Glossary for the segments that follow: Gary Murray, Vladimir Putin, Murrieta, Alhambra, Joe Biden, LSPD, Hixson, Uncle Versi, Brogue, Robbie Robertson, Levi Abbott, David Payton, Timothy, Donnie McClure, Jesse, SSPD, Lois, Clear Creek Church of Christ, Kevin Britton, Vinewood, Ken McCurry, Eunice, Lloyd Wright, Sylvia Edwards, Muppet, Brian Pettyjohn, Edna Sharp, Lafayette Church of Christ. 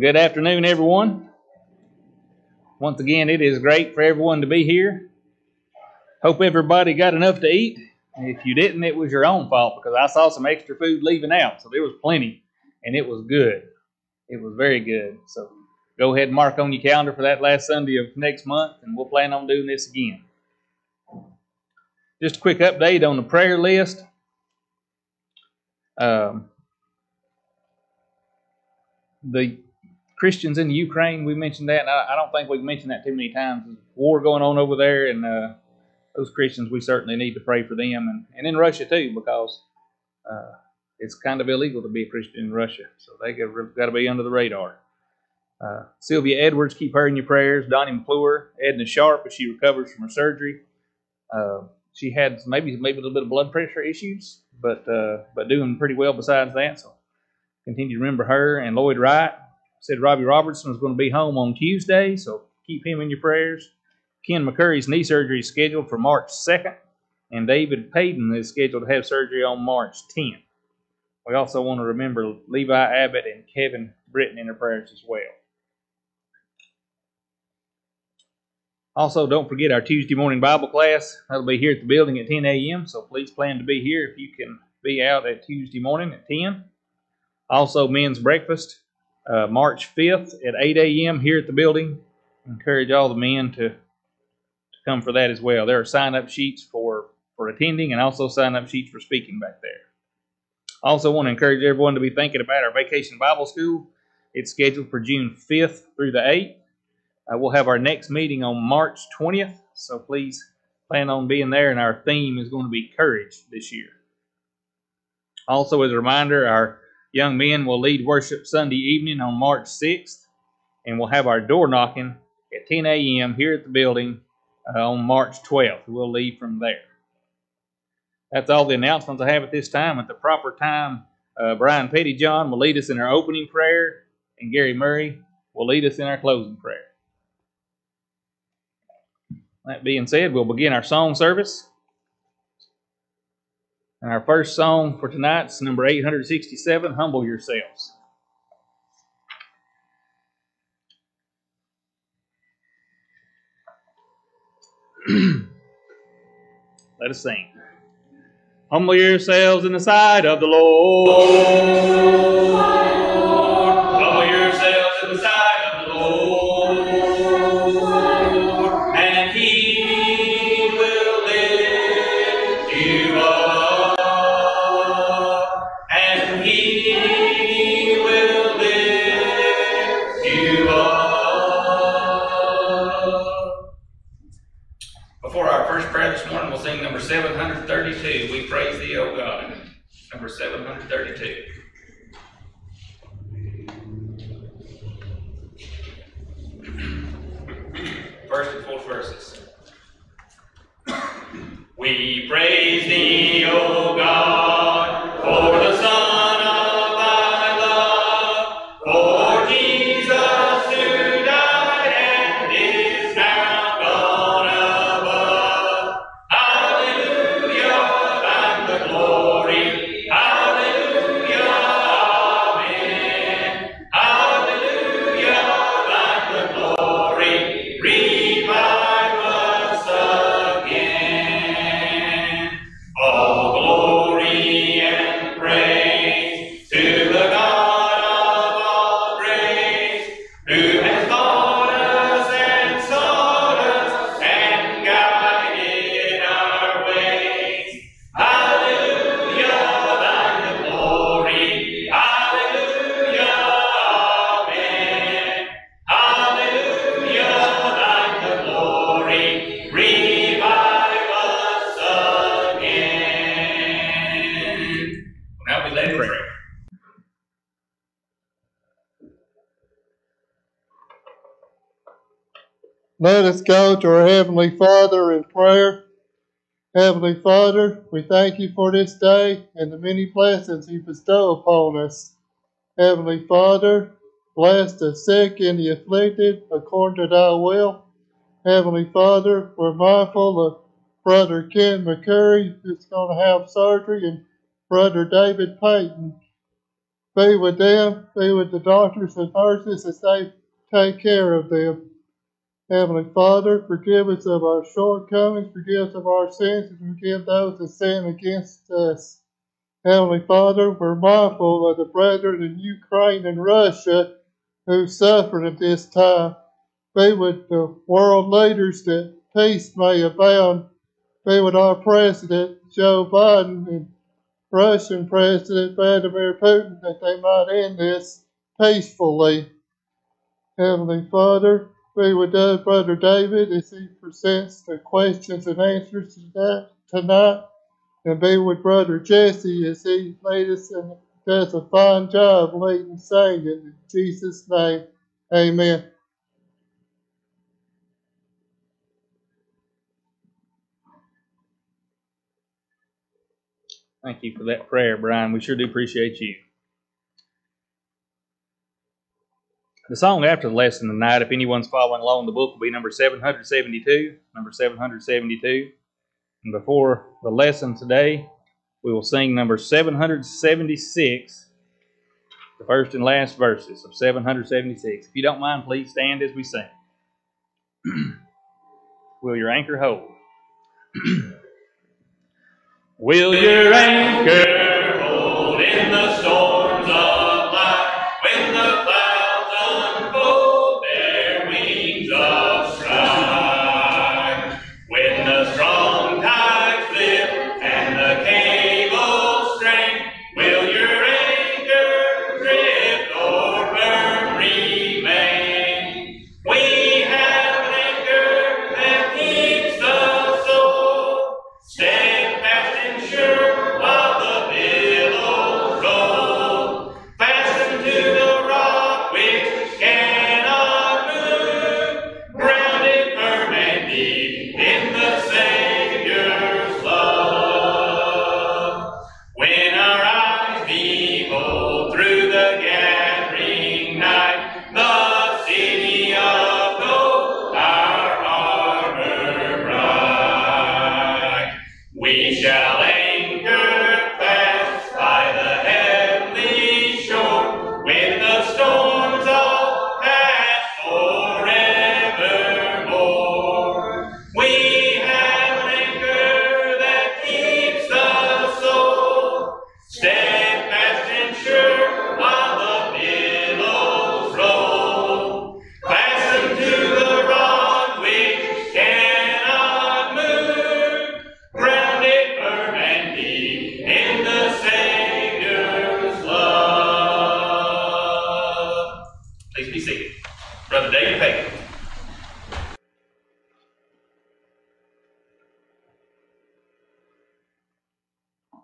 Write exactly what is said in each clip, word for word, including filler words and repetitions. Good afternoon, everyone. Once again, it is great for everyone to be here. Hope everybody got enough to eat. If you didn't, it was your own fault because I saw some extra food leaving out, so there was plenty, and it was good. It was very good. So go ahead and mark on your calendar for that last Sunday of next month, and we'll plan on doing this again. Just a quick update on the prayer list. Um, the Christians in the Ukraine, we mentioned that. And I, I don't think we've mentioned that too many times. There's a war going on over there, and uh, those Christians, we certainly need to pray for them. And, and in Russia, too, because uh, it's kind of illegal to be a Christian in Russia. So they got, got to be under the radar. Uh, Sylvia Edwards, keep her in your prayers. Donnie McClure, Edna Sharp, as she recovers from her surgery. Uh, she had maybe maybe a little bit of blood pressure issues, but uh, but doing pretty well besides that. So continue to remember her. And Lloyd Wright said Robbie Robertson was going to be home on Tuesday, so keep him in your prayers. Ken McCurry's knee surgery is scheduled for March second, and David Payton is scheduled to have surgery on March tenth. We also want to remember Levi Abbott and Kevin Britton in their prayers as well. Also, don't forget our Tuesday morning Bible class. That'll be here at the building at ten a.m., so please plan to be here if you can be out at Tuesday morning at ten. Also, men's breakfast, uh, March fifth at eight a.m. here at the building. Encourage all the men to, to come for that as well. There are sign-up sheets for, for attending and also sign-up sheets for speaking back there. Also want to encourage everyone to be thinking about our Vacation Bible School. It's scheduled for June fifth through the eighth. Uh, we'll have our next meeting on March twentieth, so please plan on being there, and our theme is going to be courage this year. Also, as a reminder, our young men will lead worship Sunday evening on March sixth, and we'll have our door knocking at ten a.m. here at the building uh, on March twelfth. We'll leave from there. That's all the announcements I have at this time. At the proper time, uh, Brian Pettyjohn will lead us in our opening prayer, and Gary Murray will lead us in our closing prayer. That being said, we'll begin our song service. And our first song for tonight is number eight hundred sixty-seven, Humble Yourselves. Let us sing. Humble yourselves in the sight of the Lord. seven thirty-two, we praise thee, O God. Number seven thirty-two. First and fourth verses. We praise thee, O God, for the Son. Let us go to our Heavenly Father in prayer. Heavenly Father, we thank you for this day and the many blessings you bestow upon us. Heavenly Father, bless the sick and the afflicted according to thy will. Heavenly Father, we're mindful of Brother Ken McCurry, who's going to have surgery, and Brother David Payton. Be with them. Be with the doctors and nurses as they take care of them. Heavenly Father, forgive us of our shortcomings. Forgive us of our sins, and forgive those that sin against us. Heavenly Father, we're mindful of the brethren in Ukraine and Russia who suffered at this time. Be with the world leaders that peace may abound. Be with our President, Joe Biden, and Russian President Vladimir Putin, that they might end this peacefully. Heavenly Father, be with Brother David as he presents the questions and answers tonight, and be with Brother Jesse as he leads us and does a fine job leading singing. In Jesus' name, amen. Thank you for that prayer, Brian. We sure do appreciate you. The song after the lesson tonight, if anyone's following along the book, will be number seven seventy-two. Number seven seventy-two. And before the lesson today, we will sing number seven seventy-six, the first and last verses of seven seventy-six. If you don't mind, please stand as we sing. Will your anchor hold? Will your anchor hold in the storm?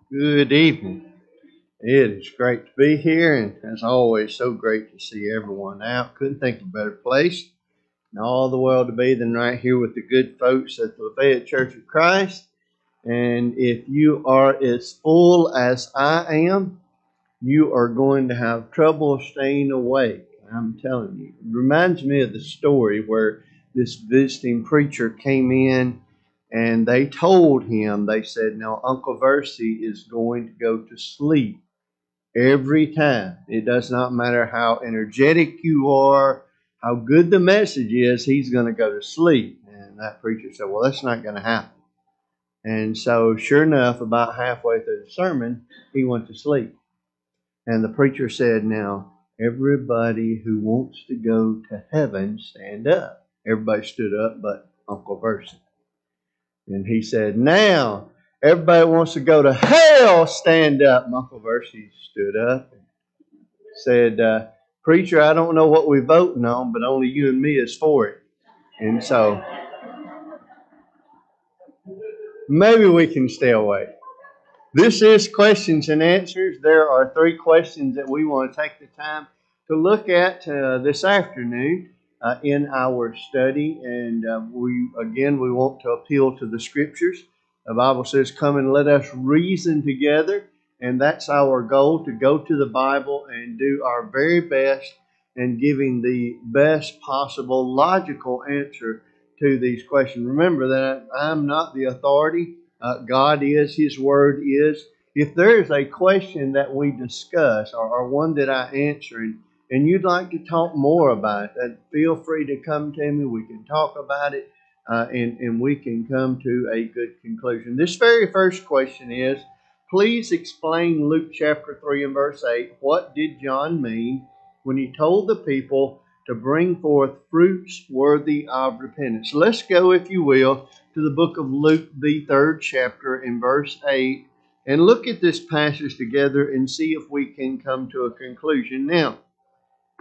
Good evening. It is great to be here, and as always, so great to see everyone out. Couldn't think of a better place in all the world to be than right here with the good folks at the Lafayette Church of Christ. And if you are as full as I am, you are going to have trouble staying awake. I'm telling you. It reminds me of the story where this visiting preacher came in, and they told him, they said, "Now, Uncle Versi is going to go to sleep every time. It does not matter how energetic you are, how good the message is, he's going to go to sleep." And that preacher said, "Well, that's not going to happen." And so, sure enough, about halfway through the sermon, he went to sleep. And the preacher said, "Now, everybody who wants to go to heaven, stand up." Everybody stood up but Uncle Versi. And he said, "Now, everybody wants to go to hell, stand up." Uncle Versi stood up and said, uh, "Preacher, I don't know what we're voting on, but only you and me is for it." And so, maybe we can stay away. This is Questions and Answers. There are three questions that we want to take the time to look at uh, this afternoon. Uh, in our study, and uh, we again we want to appeal to the Scriptures. The Bible says, "Come and let us reason together," and that's our goal, to go to the Bible and do our very best in giving the best possible logical answer to these questions. Remember that I'm not the authority. Uh, God is, His Word is, if there is a question that we discuss or, or one that I answer and, and you'd like to talk more about it, then feel free to come to me. We can talk about it uh, and, and we can come to a good conclusion. This very first question is, please explain Luke chapter three and verse eight. What did John mean when he told the people to bring forth fruits worthy of repentance? Let's go, if you will, to the book of Luke, the third chapter and verse eight, and look at this passage together and see if we can come to a conclusion. Now,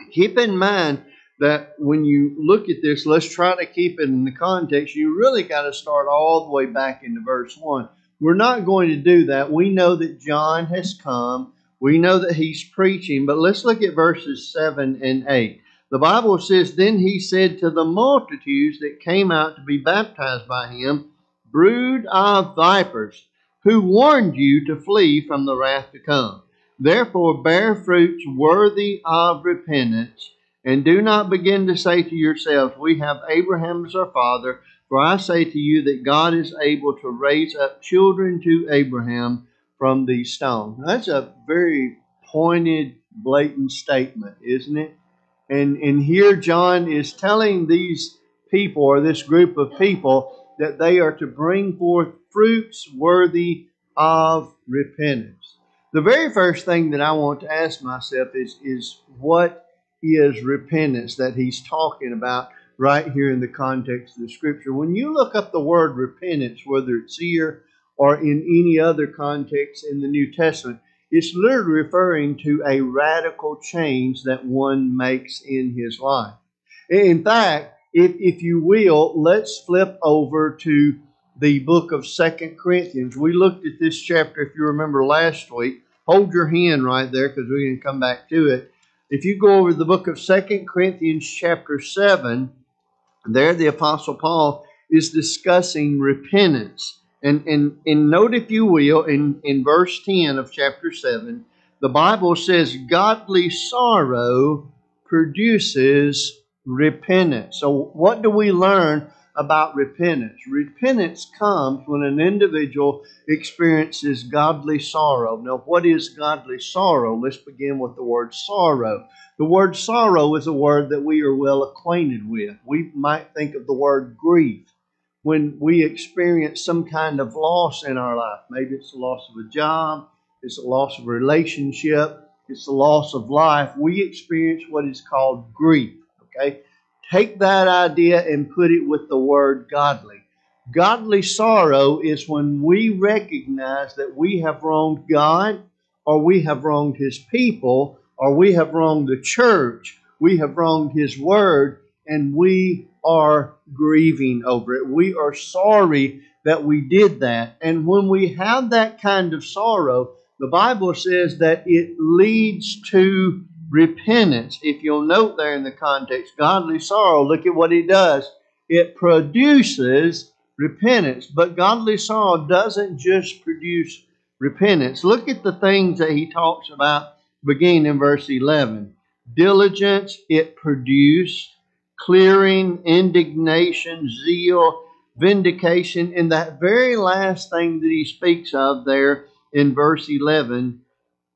keep in mind that when you look at this, let's try to keep it in the context. You really got to start all the way back into verse one. We're not going to do that. We know that John has come. We know that he's preaching, but let's look at verses seven and eight. The Bible says, then he said to the multitudes that came out to be baptized by him, brood of vipers, who warned you to flee from the wrath to come. Therefore bear fruits worthy of repentance, and do not begin to say to yourselves, we have Abraham as our father, for I say to you that God is able to raise up children to Abraham from these stones. Now, that's a very pointed, blatant statement, isn't it? And, and here John is telling these people, or this group of people, that they are to bring forth fruits worthy of repentance. The very first thing that I want to ask myself is, is what is repentance that he's talking about right here in the context of the Scripture? When you look up the word repentance, whether it's here or in any other context in the New Testament, it's literally referring to a radical change that one makes in his life. In fact, if, if you will, let's flip over to the book of Second Corinthians. We looked at this chapter, if you remember, last week. Hold your hand right there because we're going to come back to it. If you go over to the book of Second Corinthians chapter seven, there the Apostle Paul is discussing repentance. And, and, and note, if you will, in, in verse ten of chapter seven, the Bible says, godly sorrow produces repentance. So what do we learn about repentance? Repentance comes when an individual experiences godly sorrow. Now, what is godly sorrow? Let's begin with the word sorrow. The word sorrow is a word that we are well acquainted with. We might think of the word grief. When we experience some kind of loss in our life, maybe it's the loss of a job, it's the loss of a relationship, it's the loss of life, we experience what is called grief. Okay? Take that idea and put it with the word godly. Godly sorrow is when we recognize that we have wronged God, or we have wronged His people, or we have wronged the church, we have wronged His word, and we are grieving over it. We are sorry that we did that. And when we have that kind of sorrow, the Bible says that it leads to repentance. If you'll note there in the context, godly sorrow, look at what it does. It produces repentance. But godly sorrow doesn't just produce repentance. Look at the things that he talks about beginning in verse eleven. Diligence, it produced. Clearing, indignation, zeal, vindication, and that very last thing that he speaks of there in verse eleven,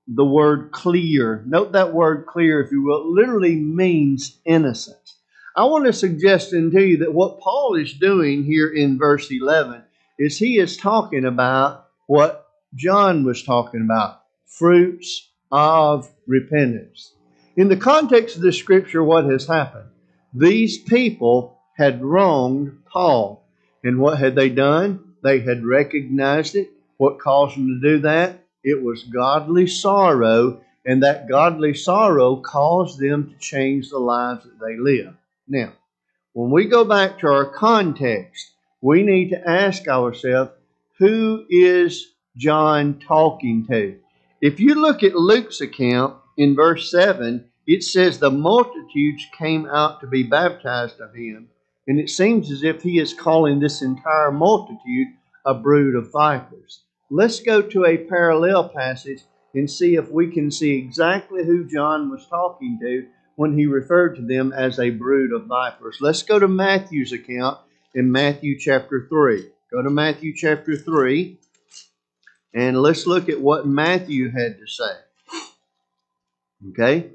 the word clear. Note that word clear, if you will. It literally means innocence. I want to suggest unto you that what Paul is doing here in verse eleven is he is talking about what John was talking about, fruits of repentance. In the context of the Scripture, what has happened? These people had wronged Paul. And what had they done? They had recognized it. What caused them to do that? It was godly sorrow. And that godly sorrow caused them to change the lives that they live. Now, when we go back to our context, we need to ask ourselves, who is John talking to? If you look at Luke's account in verse seven, it says the multitudes came out to be baptized of him. And it seems as if he is calling this entire multitude a brood of vipers. Let's go to a parallel passage and see if we can see exactly who John was talking to when he referred to them as a brood of vipers. Let's go to Matthew's account in Matthew chapter three. Go to Matthew chapter three. And let's look at what Matthew had to say. Okay?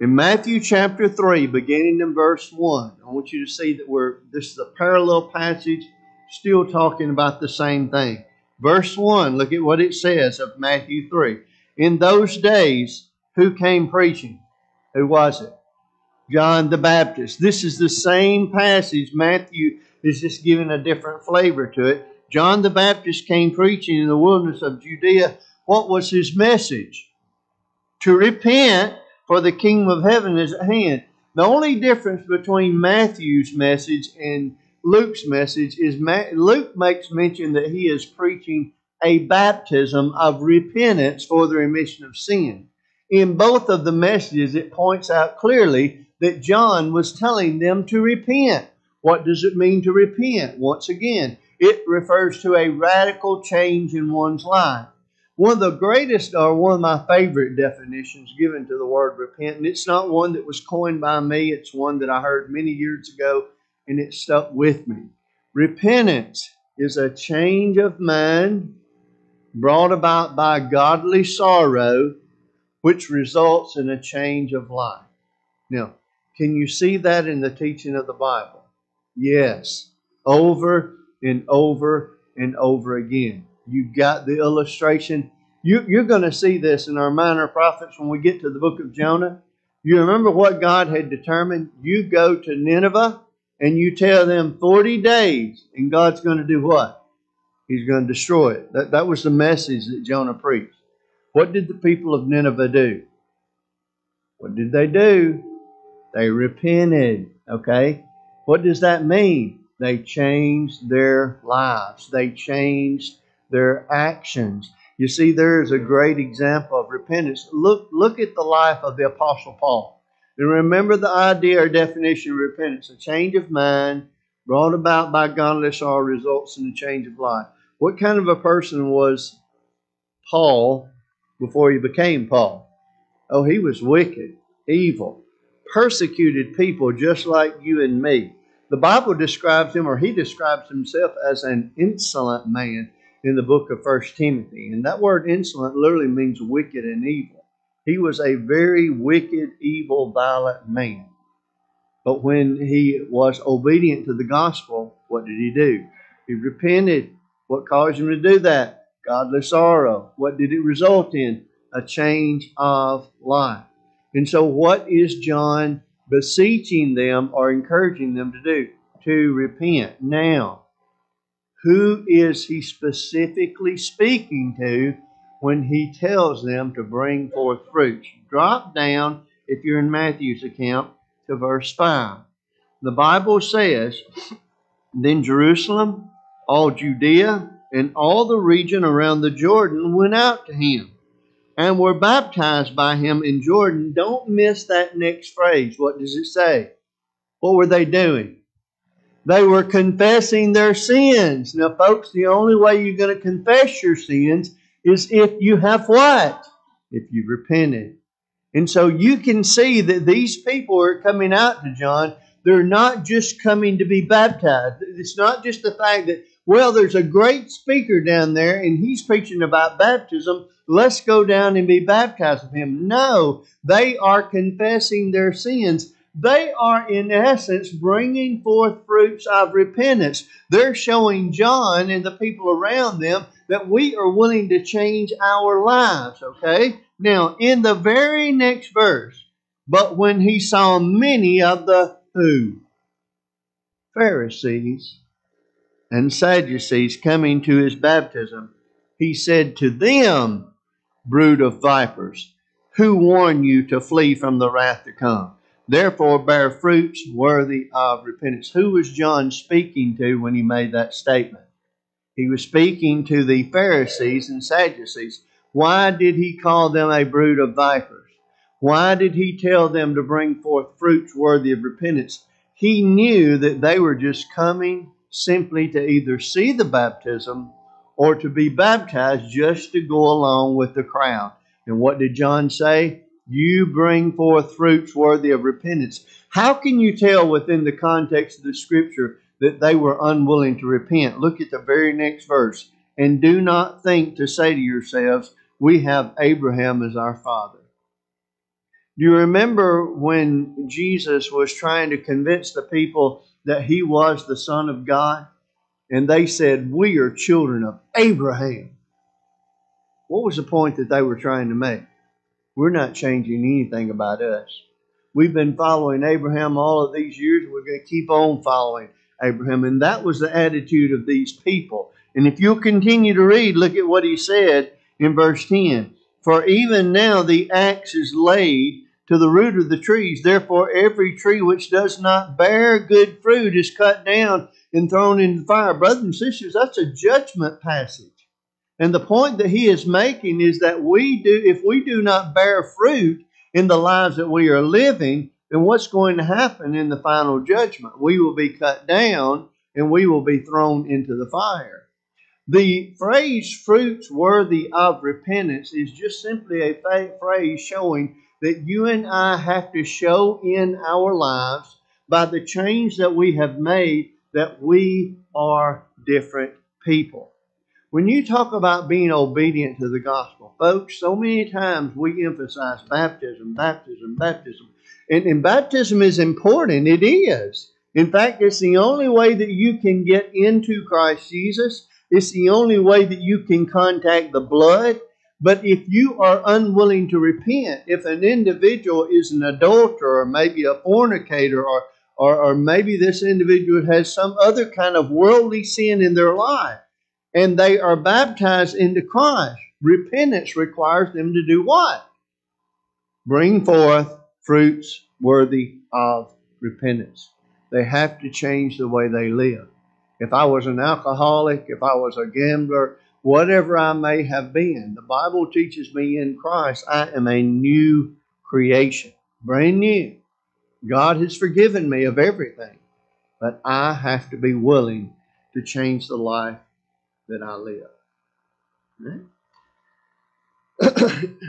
In Matthew chapter three, beginning in verse one, I want you to see that we're this is a parallel passage, still talking about the same thing. Verse one, look at what it says of Matthew three. In those days, who came preaching? Who was it? John the Baptist. This is the same passage. Matthew is just giving a different flavor to it. John the Baptist came preaching in the wilderness of Judea. What was his message? To repent, for the kingdom of heaven is at hand. The only difference between Matthew's message and Luke's message is Luke makes mention that he is preaching a baptism of repentance for the remission of sin. In both of the messages, it points out clearly that John was telling them to repent. What does it mean to repent? Once again, it refers to a radical change in one's life. One of the greatest, or one of my favorite definitions given to the word repent, and it's not one that was coined by me, it's one that I heard many years ago, and it stuck with me. Repentance is a change of mind brought about by godly sorrow, which results in a change of life. Now, can you see that in the teaching of the Bible? Yes, over and over and over again. You've got the illustration. You, you're going to see this in our minor prophets when we get to the book of Jonah. You remember what God had determined? You go to Nineveh and you tell them forty days, and God's going to do what? He's going to destroy it. That, that was the message that Jonah preached. What did the people of Nineveh do? What did they do? They repented, okay? What does that mean? They changed their lives. They changed their actions. You see, there is a great example of repentance. Look, look at the life of the Apostle Paul. And remember the idea or definition of repentance. A change of mind brought about by godly sorrow results in a change of life. What kind of a person was Paul before he became Paul? Oh, he was wicked, evil, persecuted people just like you and me. The Bible describes him, or he describes himself, as an insolent man in the book of First Timothy. And that word insolent literally means wicked and evil. He was a very wicked, evil, violent man. But when he was obedient to the gospel, what did he do? He repented. What caused him to do that? Godly sorrow. What did it result in? A change of life. And so what is John beseeching them or encouraging them to do? To repent. Now, who is he specifically speaking to when he tells them to bring forth fruits? Drop down, if you're in Matthew's account, to verse five. The Bible says, Then Jerusalem, all Judea, and all the region around the Jordan went out to him, and were baptized by him in Jordan. Don't miss that next phrase. What does it say? What were they doing? They were confessing their sins. Now, folks, the only way you're going to confess your sins is if you have what? If you repented. And so you can see that these people are coming out to John. They're not just coming to be baptized. It's not just the fact that, well, there's a great speaker down there and he's preaching about baptism. Let's go down and be baptized with him. No, they are confessing their sins. They are, in essence, bringing forth fruits of repentance. They're showing John and the people around them that we are willing to change our lives, okay? Now, in the very next verse, but when he saw many of the who? Pharisees and Sadducees coming to his baptism, he said to them, brood of vipers, who warn you to flee from the wrath to come? Therefore bear fruits worthy of repentance. Who was John speaking to when he made that statement? He was speaking to the Pharisees and Sadducees. Why did he call them a brood of vipers? Why did he tell them to bring forth fruits worthy of repentance? He knew that they were just coming simply to either see the baptism or to be baptized just to go along with the crowd. And what did John say? You bring forth fruits worthy of repentance. How can you tell within the context of the Scripture that they were unwilling to repent? Look at the very next verse. And do not think to say to yourselves, we have Abraham as our father. Do you remember when Jesus was trying to convince the people that he was the Son of God? And they said, we are children of Abraham. What was the point that they were trying to make? We're not changing anything about us. We've been following Abraham all of these years. We're going to keep on following Abraham. And that was the attitude of these people. And if you'll continue to read, look at what he said in verse ten. For even now the axe is laid to the root of the trees. Therefore every tree which does not bear good fruit is cut down and thrown into fire. Brothers and sisters, that's a judgment passage. And the point that he is making is that we do, if we do not bear fruit in the lives that we are living, then what's going to happen in the final judgment? We will be cut down and we will be thrown into the fire. The phrase fruits worthy of repentance is just simply a phrase showing that you and I have to show in our lives by the change that we have made that we are different people. When you talk about being obedient to the gospel, folks, so many times we emphasize baptism, baptism, baptism. And, and baptism is important. It is. In fact, it's the only way that you can get into Christ Jesus. It's the only way that you can contact the blood. But if you are unwilling to repent, if an individual is an adulterer, or maybe a fornicator, or, or, or maybe this individual has some other kind of worldly sin in their life, and they are baptized into Christ, repentance requires them to do what? Bring forth fruits worthy of repentance. They have to change the way they live. If I was an alcoholic, if I was a gambler, whatever I may have been, the Bible teaches me in Christ, I am a new creation, brand new. God has forgiven me of everything, but I have to be willing to change the life that I live. Right?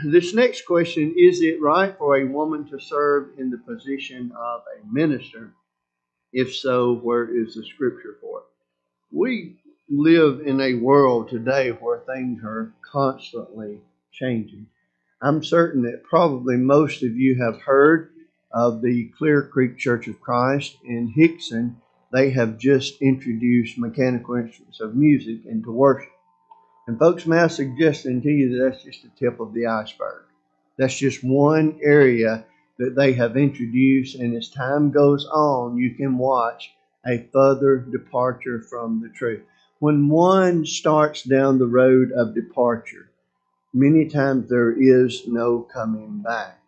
This next question, is it right for a woman to serve in the position of a minister? If so, where is the scripture for it? We live in a world today where things are constantly changing. I'm certain that probably most of you have heard of the Clear Creek Church of Christ in Hixson. They have just introduced mechanical instruments of music into worship. And folks, may I suggest to you that that's just the tip of the iceberg. That's just one area that they have introduced, and as time goes on, you can watch a further departure from the truth. When one starts down the road of departure, many times there is no coming back.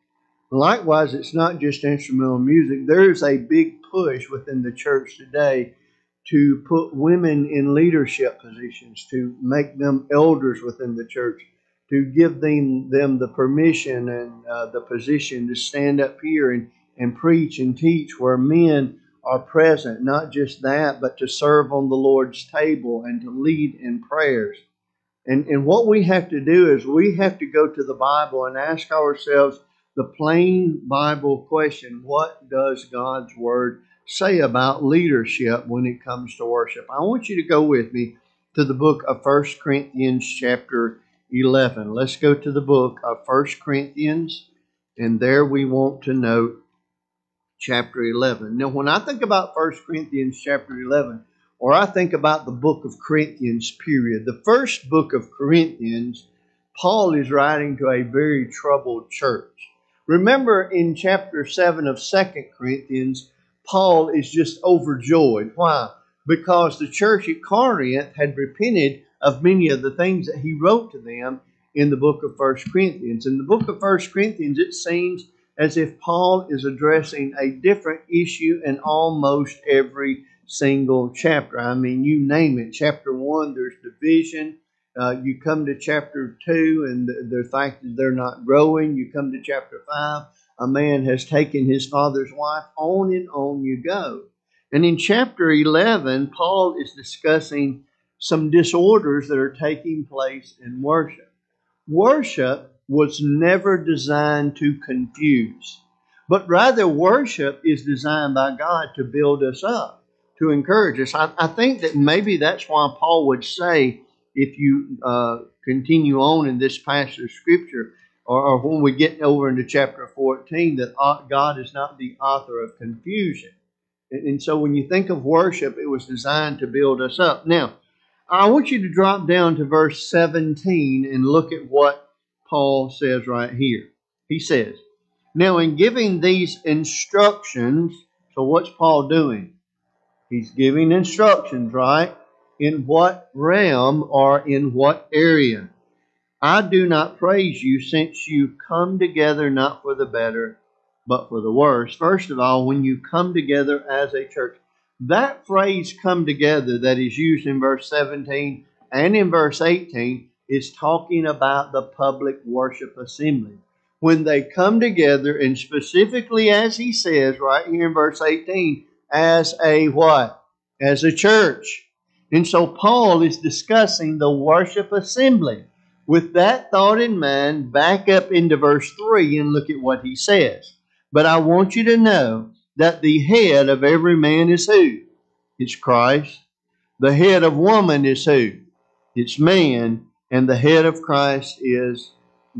Likewise, it's not just instrumental music. There is a big push within the church today to put women in leadership positions, to make them elders within the church, to give them, them the permission and uh, the position to stand up here and, and preach and teach where men are present. Not just that, but to serve on the Lord's table and to lead in prayers. And, and what we have to do is we have to go to the Bible and ask ourselves the plain Bible question, what does God's Word say about leadership when it comes to worship? I want you to go with me to the book of First Corinthians chapter eleven. Let's go to the book of First Corinthians, and there we want to note chapter eleven. Now, when I think about First Corinthians chapter eleven, or I think about the book of Corinthians period, the first book of Corinthians, Paul is writing to a very troubled church. Remember in chapter seven of Second Corinthians, Paul is just overjoyed. Why? Because the church at Corinth had repented of many of the things that he wrote to them in the book of First Corinthians. In the book of First Corinthians, it seems as if Paul is addressing a different issue in almost every single chapter. I mean, you name it. Chapter one, there's division. Uh, you come to chapter two, and the, the fact that they're not growing. You come to chapter five, a man has taken his father's wife. On and on you go. And in chapter eleven, Paul is discussing some disorders that are taking place in worship. Worship was never designed to confuse, but rather worship is designed by God to build us up, to encourage us. I, I think that maybe that's why Paul would say if you uh, continue on in this passage of Scripture, or, or when we get over into chapter fourteen, that God is not the author of confusion. And, and so when you think of worship, it was designed to build us up. Now, I want you to drop down to verse seventeen and look at what Paul says right here. He says, now in giving these instructions, so what's Paul doing? He's giving instructions, right? In what realm or in what area? I do not praise you, since you come together not for the better, but for the worse. First of all, when you come together as a church, that phrase come together that is used in verse seventeen and in verse eighteen is talking about the public worship assembly. When they come together, and specifically as he says right here in verse eighteen, as a what? As a church. And so Paul is discussing the worship assembly. With that thought in mind, back up into verse three and look at what he says. But I want you to know that the head of every man is who? It's Christ. The head of woman is who? It's man. And the head of Christ is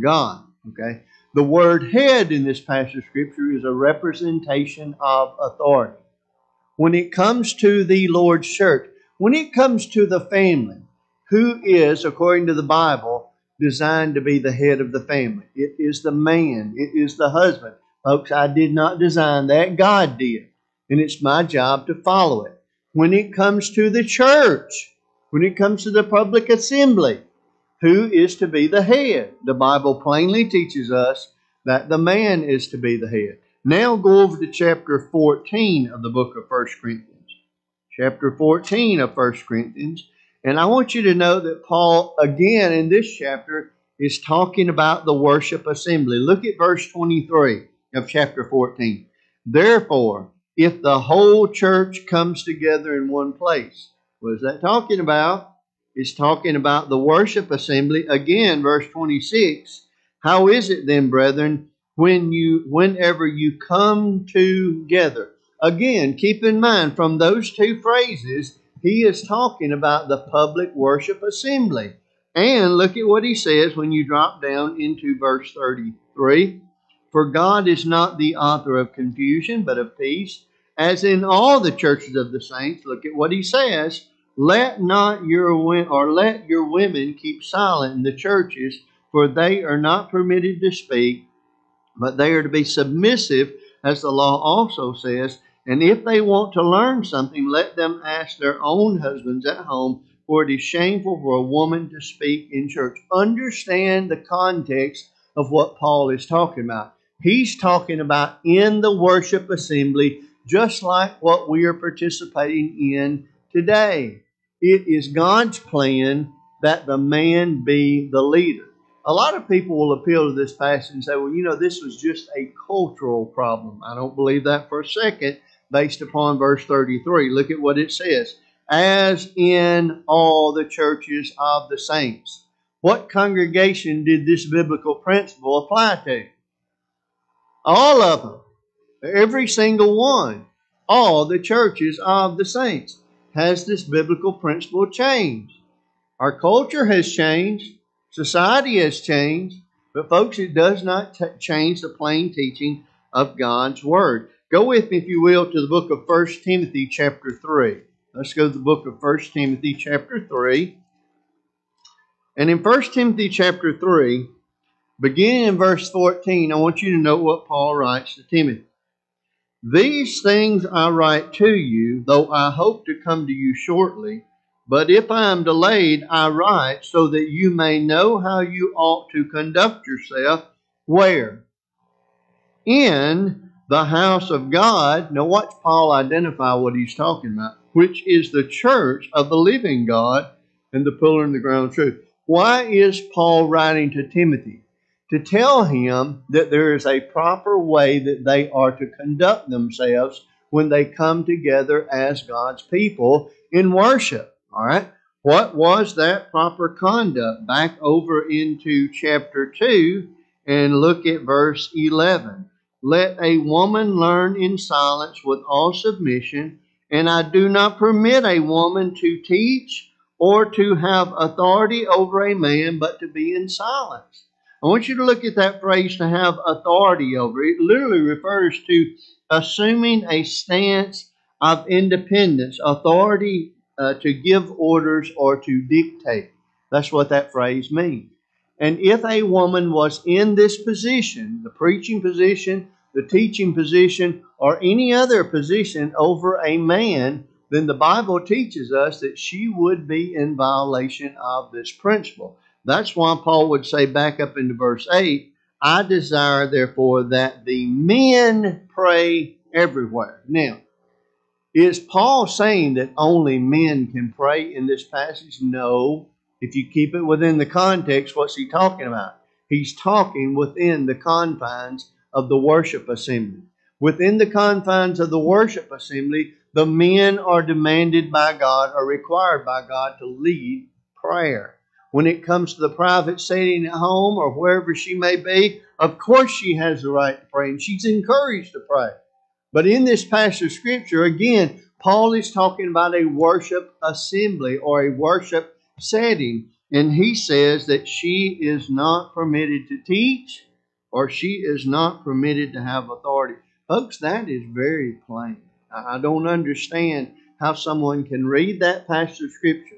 God. Okay? The word head in this passage of Scripture is a representation of authority. When it comes to the Lord's church, when it comes to the family, who is, according to the Bible, designed to be the head of the family? It is the man. It is the husband. Folks, I did not design that. God did. And it's my job to follow it. When it comes to the church, when it comes to the public assembly, who is to be the head? The Bible plainly teaches us that the man is to be the head. Now go over to chapter fourteen of the book of First Corinthians. Chapter fourteen of First Corinthians. And I want you to know that Paul, again in this chapter, is talking about the worship assembly. Look at verse twenty-three of chapter fourteen. Therefore, if the whole church comes together in one place. What is that talking about? It's talking about the worship assembly. Again, verse twenty-six. How is it then, brethren, when you, whenever you come together? Again, keep in mind, from those two phrases, he is talking about the public worship assembly. And look at what he says when you drop down into verse thirty-three. For God is not the author of confusion, but of peace, as in all the churches of the saints. Look at what he says. Let not your or let your women keep silent in the churches, for they are not permitted to speak, but they are to be submissive, as the law also says. And if they want to learn something, let them ask their own husbands at home, for it is shameful for a woman to speak in church. Understand the context of what Paul is talking about. He's talking about in the worship assembly, just like what we are participating in today. It is God's plan that the man be the leader. A lot of people will appeal to this passage and say, well, you know, this was just a cultural problem. I don't believe that for a second, based upon verse thirty-three. Look at what it says. As in all the churches of the saints. What congregation did this biblical principle apply to? All of them. Every single one. All the churches of the saints. Has this biblical principle changed? Our culture has changed. Society has changed, but folks, it does not t- change the plain teaching of God's Word. Go with me, if you will, to the book of First Timothy chapter three. Let's go to the book of First Timothy chapter three. And in First Timothy chapter three, beginning in verse fourteen, I want you to know what Paul writes to Timothy. These things I write to you, though I hope to come to you shortly, but if I am delayed, I write so that you may know how you ought to conduct yourself. Where? In the house of God. Now watch Paul identify what he's talking about. Which is the church of the living God and the pillar and the ground of truth. Why is Paul writing to Timothy? To tell him that there is a proper way that they are to conduct themselves when they come together as God's people in worship. All right, what was that proper conduct? Back over into chapter two and look at verse eleven. Let a woman learn in silence with all submission, and I do not permit a woman to teach or to have authority over a man, but to be in silence. I want you to look at that phrase, to have authority over. It literally refers to assuming a stance of independence, authority uh, to give orders or to dictate. That's what that phrase means. And if a woman was in this position, the preaching position, the teaching position, or any other position over a man, then the Bible teaches us that she would be in violation of this principle. That's why Paul would say back up into verse eight, I desire, therefore, that the men pray everywhere. Now, is Paul saying that only men can pray in this passage? No. If you keep it within the context, what's he talking about? He's talking within the confines of the worship assembly. Within the confines of the worship assembly, the men are demanded by God, are required by God to lead prayer. When it comes to the private setting at home or wherever she may be, of course she has the right to pray, and she's encouraged to pray. But in this passage of Scripture, again, Paul is talking about a worship assembly or a worship setting, and he says that she is not permitted to teach or she is not permitted to have authority. Folks, that is very plain. I don't understand how someone can read that passage of Scripture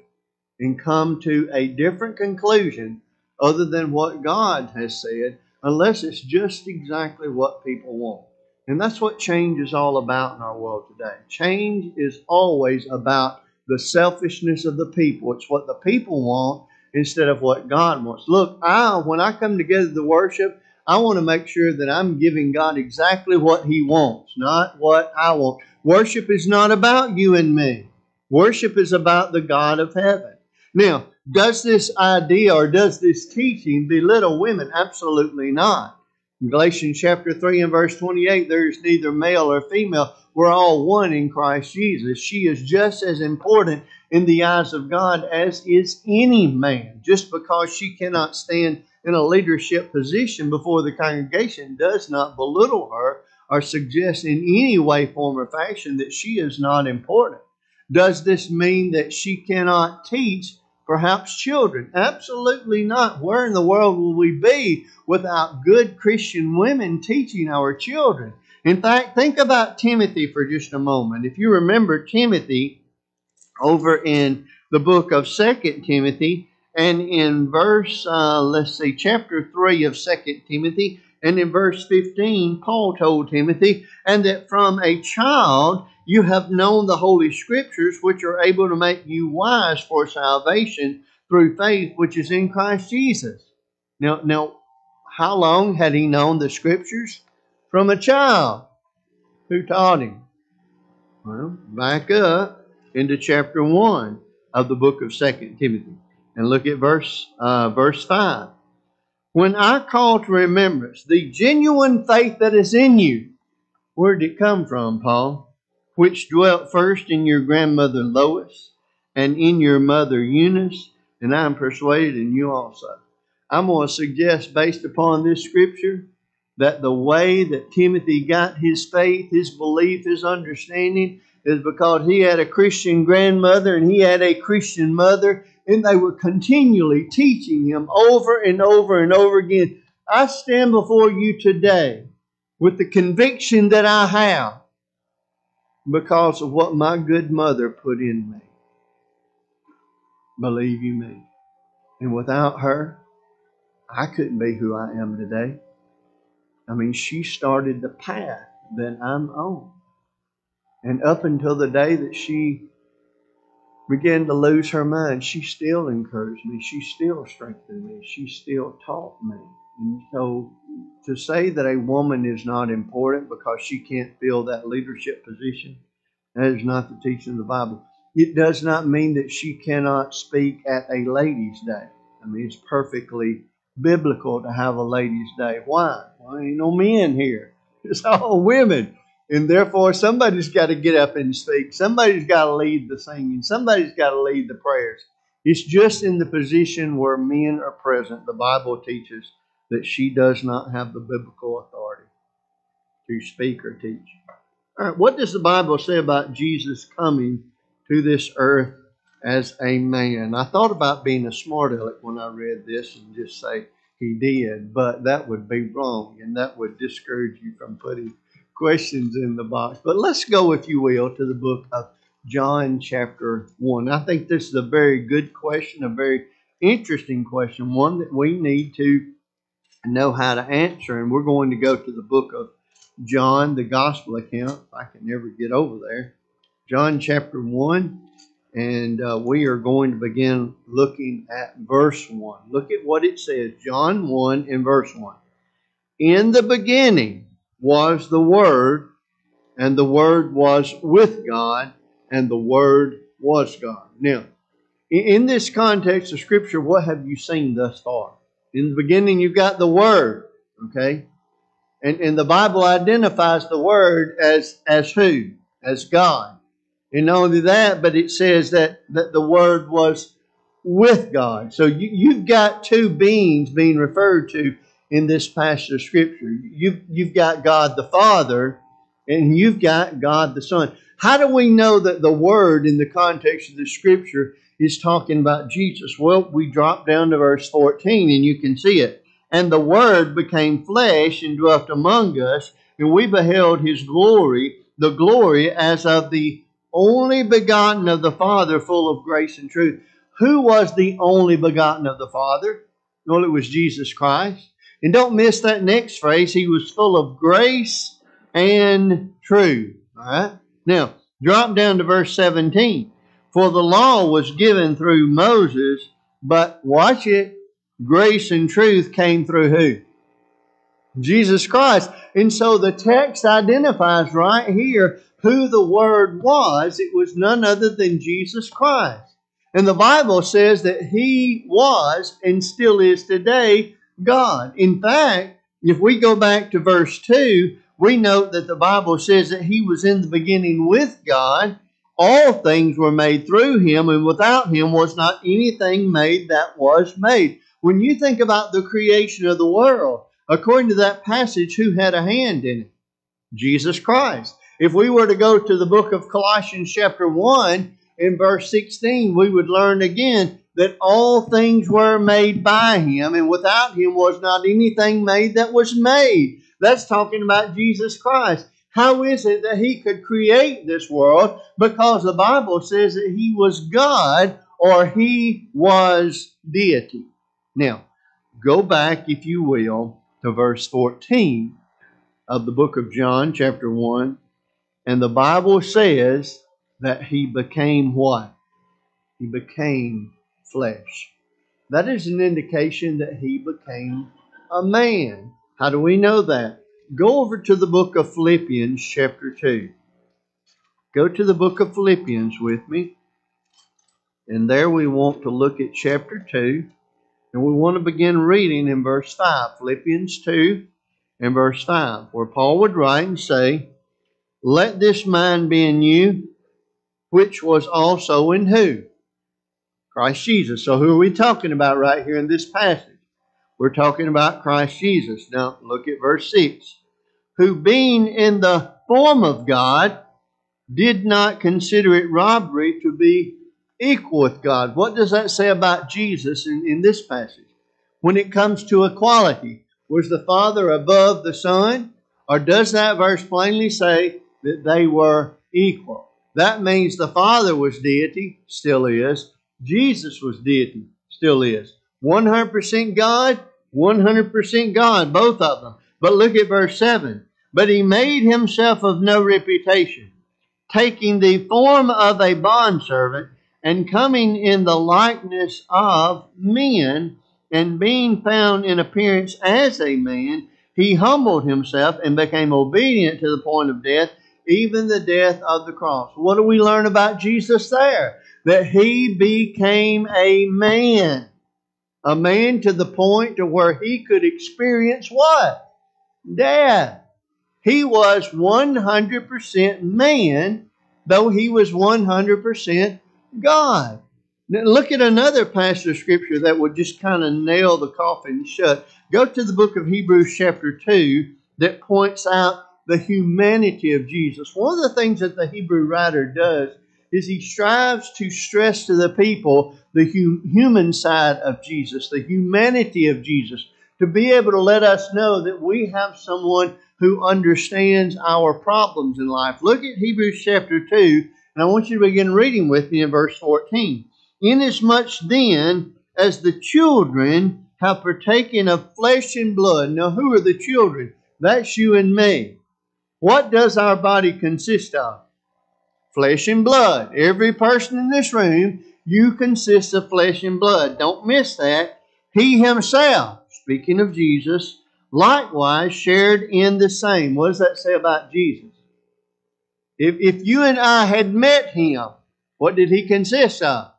and come to a different conclusion other than what God has said, unless it's just exactly what people want. And that's what change is all about in our world today. Change is always about the selfishness of the people. It's what the people want instead of what God wants. Look, I when I come together to worship, I want to make sure that I'm giving God exactly what He wants, not what I want. Worship is not about you and me. Worship is about the God of heaven. Now, does this idea or does this teaching belittle women? Absolutely not. In Galatians chapter three and verse twenty-eight, there is neither male or female. We're all one in Christ Jesus. She is just as important in the eyes of God as is any man. Just because she cannot stand in a leadership position before the congregation does not belittle her or suggest in any way, form, or fashion that she is not important. Does this mean that she cannot teach? Perhaps children. Absolutely not. Where in the world will we be without good Christian women teaching our children? In fact, think about Timothy for just a moment. If you remember Timothy over in the book of Second Timothy and in verse, uh, let's see, chapter three of Second Timothy and in verse fifteen, Paul told Timothy, and that from a child you have known the Holy Scriptures, which are able to make you wise for salvation through faith, which is in Christ Jesus. Now, now, how long had he known the Scriptures? From a child. Who taught him? Well, back up into chapter one of the book of Second Timothy. And look at verse, uh, verse five. When I call to remembrance the genuine faith that is in you. Where did it come from, Paul? Which dwelt first in your grandmother Lois and in your mother Eunice, and I am persuaded in you also. I'm going to suggest, based upon this scripture, that the way that Timothy got his faith, his belief, his understanding is because he had a Christian grandmother and he had a Christian mother, and they were continually teaching him over and over and over again. I stand before you today with the conviction that I have, because of what my good mother put in me. Believe you me. And without her, I couldn't be who I am today. I mean, she started the path that I'm on. And up until the day that she began to lose her mind, she still encouraged me. She still strengthened me. She still taught me. And so to say that a woman is not important because she can't fill that leadership position, that is not the teaching of the Bible. It does not mean that she cannot speak at a ladies' day. I mean, it's perfectly biblical to have a ladies' day. Why? Well, there ain't no men here. It's all women. And therefore, somebody's got to get up and speak. Somebody's got to lead the singing. Somebody's got to lead the prayers. It's just in the position where men are present, the Bible teaches that she does not have the biblical authority to speak or teach. All right, what does the Bible say about Jesus coming to this earth as a man. I thought about being a smart aleck when I read this and just say he did, but that would be wrong, and that would discourage you from putting questions in the box. But let's go, if you will, to the book of John chapter one. I think this is a very good question, a very interesting question, one that we need to know how to answer. And we're going to go to the book of John, the gospel account, if I can never get over there. John chapter one. And uh, we are going to begin looking at verse one. Look at what it says, John one and verse one. In the beginning was the Word, and the Word was with God, and the Word was God. Now, in this context of Scripture, what have you seen thus far? In the beginning, you've got the Word, okay? And, and the Bible identifies the Word as, as who? As God. And not only that, but it says that, that the Word was with God. So you, you've got two beings being referred to in this passage of Scripture. You, you've got God the Father, and you've got God the Son. How do we know that the Word in the context of the Scripture is talking about Jesus? Well, we drop down to verse fourteen, and you can see it. And the Word became flesh and dwelt among us, and we beheld His glory, the glory as of the only begotten of the Father, full of grace and truth. Who was the only begotten of the Father? Well, it was Jesus Christ. And don't miss that next phrase. He was full of grace and truth. All right. Now, drop down to verse seventeen. For the law was given through Moses, but watch it. Grace and truth came through who? Jesus Christ. And so the text identifies right here who the Word was. It was none other than Jesus Christ. And the Bible says that He was and still is today God. In fact, if we go back to verse two, we note that the Bible says that He was in the beginning with God. All things were made through Him, and without Him was not anything made that was made. When you think about the creation of the world, according to that passage, who had a hand in it? Jesus Christ. If we were to go to the book of Colossians chapter one in verse sixteen, we would learn again that all things were made by Him, and without Him was not anything made that was made. That's talking about Jesus Christ. How is it that He could create this world? Because the Bible says that He was God, or He was deity. Now, go back, if you will, to verse fourteen of the book of John chapter one. And the Bible says that He became what? He became flesh. That is an indication that He became a man. How do we know that? Go over to the book of Philippians chapter two. Go to the book of Philippians with me. And there we want to look at chapter two. And we want to begin reading in verse five. Philippians two and verse five. Where Paul would write and say, let this mind be in you, which was also in who? Christ Jesus. So who are we talking about right here in this passage? We're talking about Christ Jesus. Now look at verse six. Who being in the form of God, did not consider it robbery to be equal with God. What does that say about Jesus in, in this passage? When it comes to equality, was the Father above the Son? Or does that verse plainly say that they were equal? That means the Father was deity, still is. Jesus was deity, still is. one hundred percent God, one hundred percent God, both of them. But look at verse seven. But He made Himself of no reputation, taking the form of a bondservant, and coming in the likeness of men, and being found in appearance as a man, He humbled Himself and became obedient to the point of death, even the death of the cross. What do we learn about Jesus there? That He became a man. A man to the point to where He could experience what? Death. He was one hundred percent man, though He was one hundred percent God. Now look at another passage of Scripture that would just kind of nail the coffin shut. Go to the book of Hebrews chapter two that points out the humanity of Jesus. One of the things that the Hebrew writer does is he strives to stress to the people the hu- human side of Jesus, the humanity of Jesus, to be able to let us know that we have someone who understands our problems in life. Look at Hebrews chapter two, and I want you to begin reading with me in verse fourteen. Inasmuch then as the children have partaken of flesh and blood. Now, who are the children? That's you and me. What does our body consist of? Flesh and blood. Every person in this room, you consist of flesh and blood. Don't miss that. He himself, speaking of Jesus, likewise shared in the same. What does that say about Jesus? If, if you and I had met him, what did he consist of?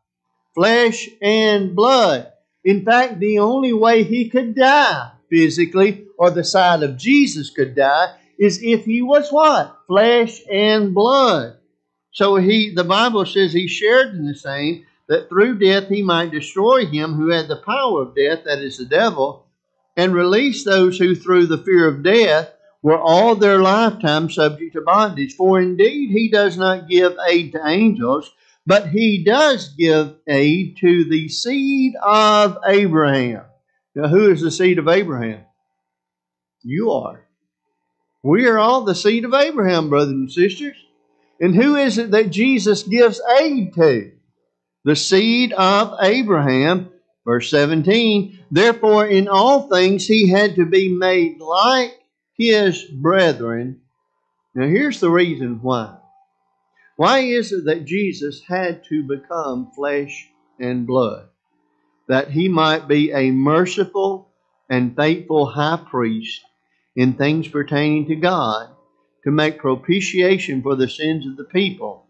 Flesh and blood. In fact, the only way he could die physically, or the side of Jesus could die, is if he was what? Flesh and blood. So he, the Bible says he shared in the same, that through death he might destroy him who had the power of death, that is the devil, and release those who through the fear of death were all their lifetime subject to bondage. For indeed he does not give aid to angels, but he does give aid to the seed of Abraham. Now, who is the seed of Abraham? You are. We are all the seed of Abraham, brothers and sisters. And who is it that Jesus gives aid to? The seed of Abraham. Verse seventeen, therefore in all things he had to be made like his brethren. Now, here's the reason why. Why is it that Jesus had to become flesh and blood? That he might be a merciful and faithful high priest in things pertaining to God, to make propitiation for the sins of the people.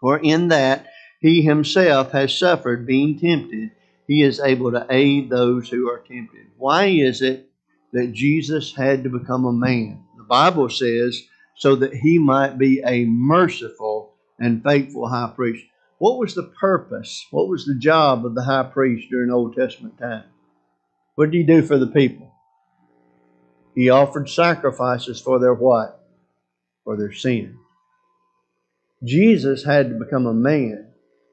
For in that he himself has suffered being tempted, he is able to aid those who are tempted. Why is it that Jesus had to become a man? The Bible says, so that he might be a merciful and faithful high priest. What was the purpose? What was the job of the high priest during Old Testament time? What did he do for the people? He offered sacrifices for their what? For their sin. Jesus had to become a man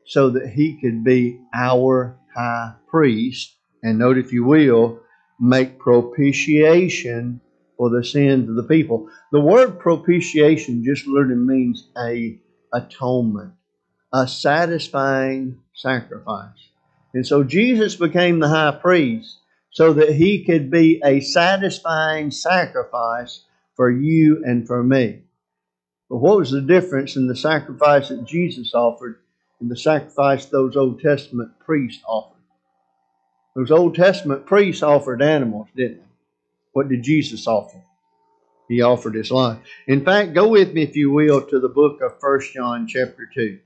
so that he could be our high priest. And note, if you will, make propitiation for the sins of the people. The word propitiation just literally means a atonement, a satisfying sacrifice. And so Jesus became the high priest so that he could be a satisfying sacrifice for you and for me. But what was the difference in the sacrifice that Jesus offered and the sacrifice those Old Testament priests offered? Those Old Testament priests offered animals, didn't they? What did Jesus offer? He offered his life. In fact, go with me, if you will, to the book of First John chapter two.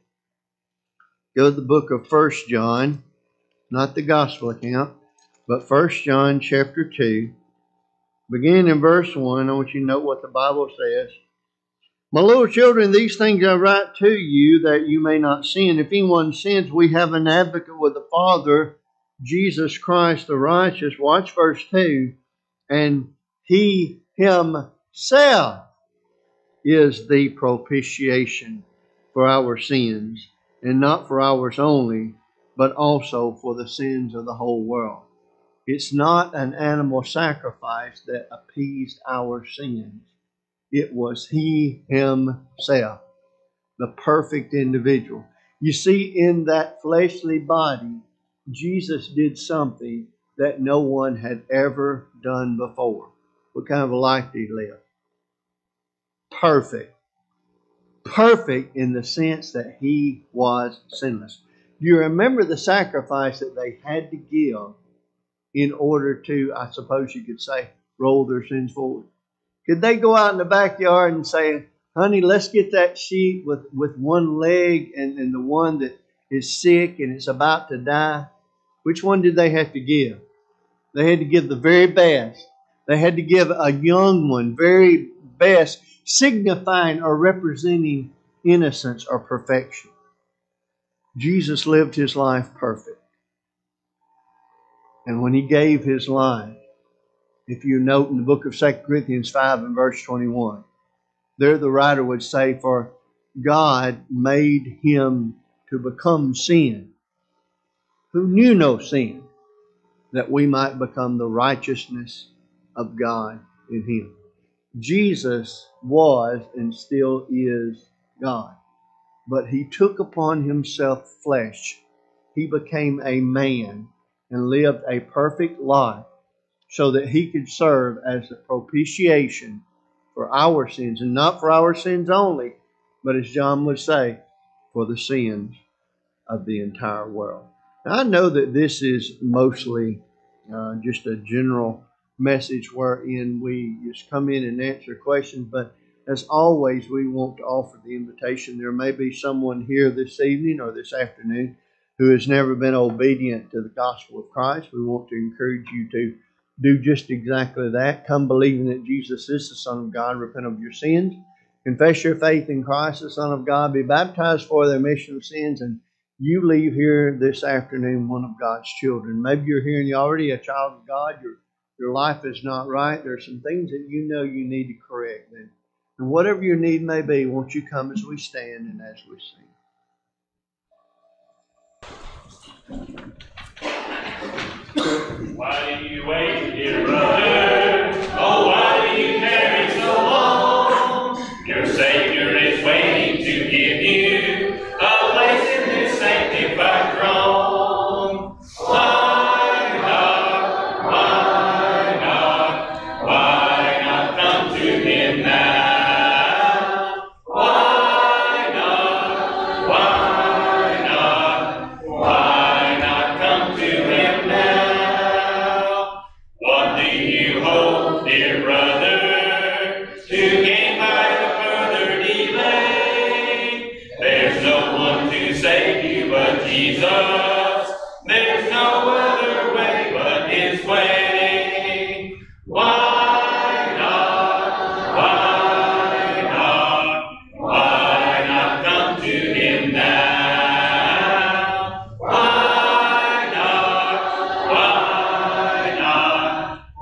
Go to the book of First John, not the gospel account, but First John chapter two. Beginning in verse one, I want you to know what the Bible says. My little children, these things I write to you that you may not sin. If anyone sins, we have an advocate with the Father, Jesus Christ the righteous. Watch verse two. And he himself is the propitiation for our sins, and not for ours only, but also for the sins of the whole world. It's not an animal sacrifice that appeased our sins. It was he himself, the perfect individual. You see, in that fleshly body, Jesus did something that no one had ever done before. What kind of a life did he live? Perfect. Perfect in the sense that he was sinless. Do you remember the sacrifice that they had to give in order to, I suppose you could say, roll their sins forward? Could they go out in the backyard and say, honey, let's get that sheep with, with one leg and, and the one that is sick and is about to die? Which one did they have to give? They had to give the very best. They had to give a young one, very best, signifying or representing innocence or perfection. Jesus lived his life perfect. And when he gave his life, if you note in the book of Second Corinthians five and verse twenty-one, there the writer would say, for God made him to become sin, who knew no sin, that we might become the righteousness of God in him. Jesus was and still is God, but he took upon himself flesh. He became a man and lived a perfect life so that he could serve as the propitiation for our sins, and not for our sins only, but as John would say, for the sins of the entire world. Now, I know that this is mostly uh, just a general message wherein we just come in and answer questions, but as always, we want to offer the invitation. There may be someone here this evening or this afternoon who has never been obedient to the gospel of Christ. We want to encourage you to do just exactly that. Come believing that Jesus is the Son of God. Repent of your sins. Confess your faith in Christ, the Son of God. Be baptized for the remission of sins, and you leave here this afternoon one of God's children. Maybe you're here and you're already a child of God. Your, your life is not right. There are some things that you know you need to correct. And, and whatever your need may be, won't you come as we stand and as we sing. Why do you wait, dear brother? Oh, why do you tarry so long? Your Savior is waiting to give you a place in His sanctified throne. Why not? Why not? Why not come to Him now? Why not? Why not? Why not come to Him now? Dear brother, to gain by a further delay, there's no one to save you but Jesus. There's no other way but His way. Why not? Why not? Why not come to Him now? Why not? Why not? Why?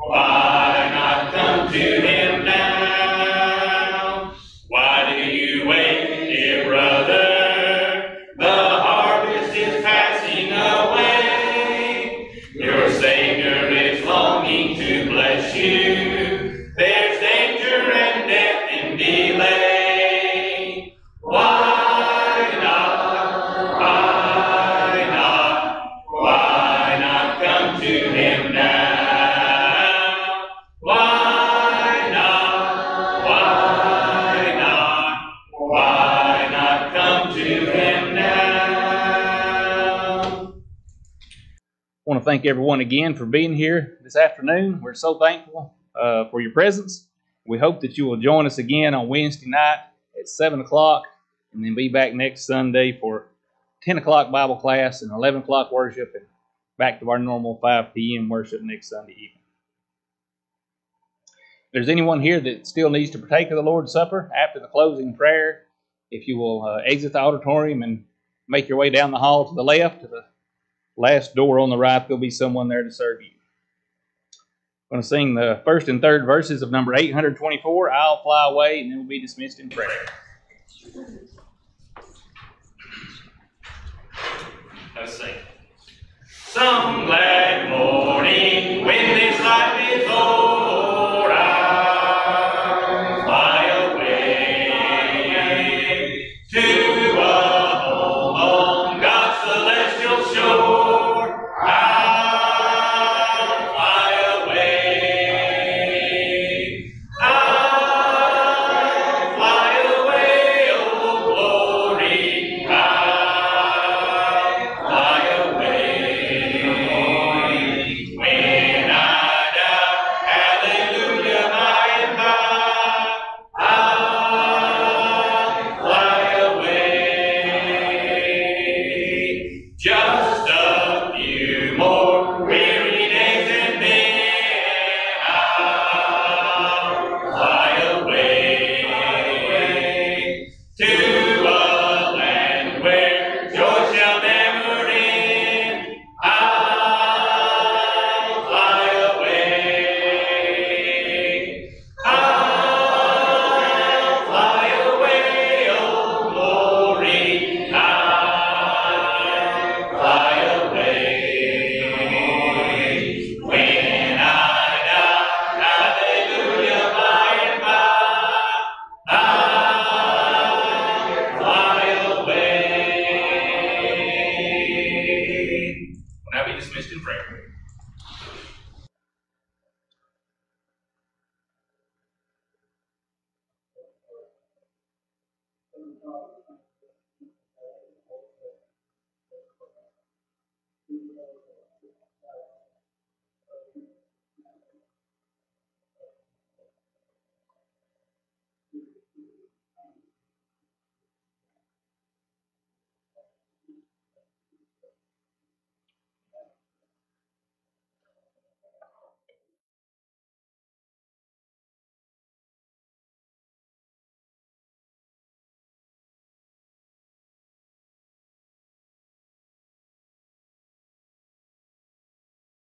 To Him now. Why do you wait, dear brother? The harvest is passing away. Your Savior is longing to bless you. There's danger and death in delay. Why not? Why not? Why not come to Him now? Thank everyone again for being here this afternoon. We're so thankful uh, for your presence. We hope that you will join us again on Wednesday night at seven o'clock, and then be back next Sunday for ten o'clock Bible class and eleven o'clock worship, and back to our normal five p.m. worship next Sunday evening. If there's anyone here that still needs to partake of the Lord's Supper after the closing prayer, if you will uh, exit the auditorium and make your way down the hall to the left, to the last door on the right, there'll be someone there to serve you. I'm going to sing the first and third verses of number eight hundred twenty-four, I'll Fly Away, and then we'll be dismissed in prayer. Let's sing. Some glad morning when this life is o'er, I'll fly away to us. Just a